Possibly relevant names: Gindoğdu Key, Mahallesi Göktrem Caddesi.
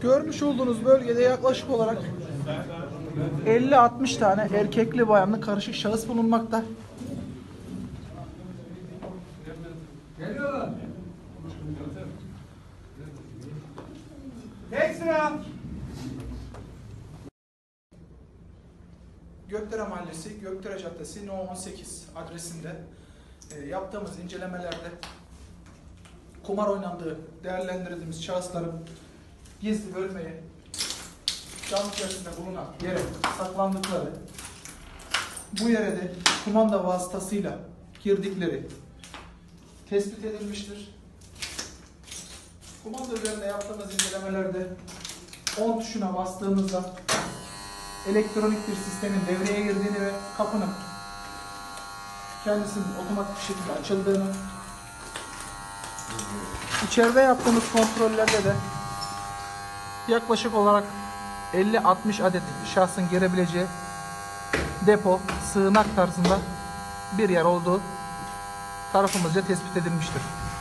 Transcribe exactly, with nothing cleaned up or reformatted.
Görmüş olduğunuz bölgede yaklaşık olarak elli altmış tane erkekli bayanlı karışık şahıs bulunmakta. Göktrem Mahallesi, Göktrem Caddesi No on sekiz adresinde yaptığımız incelemelerde kumar oynandığı değerlendirdiğimiz şahısların gizli bölmeye, cam içerisinde bulunan yere saklandıkları, bu yere de kumanda vasıtasıyla girdikleri tespit edilmiştir. Kumanda üzerinde yaptığımız incelemelerde on tuşuna bastığımızda elektronik bir sistemin devreye girdiğini ve kapının kendisinin otomatik bir şekilde açıldığını, içeride yaptığımız kontrollerde de yaklaşık olarak elli altmış adet şahsın girebileceği depo, sığınak tarzında bir yer olduğu tarafımızca tespit edilmiştir.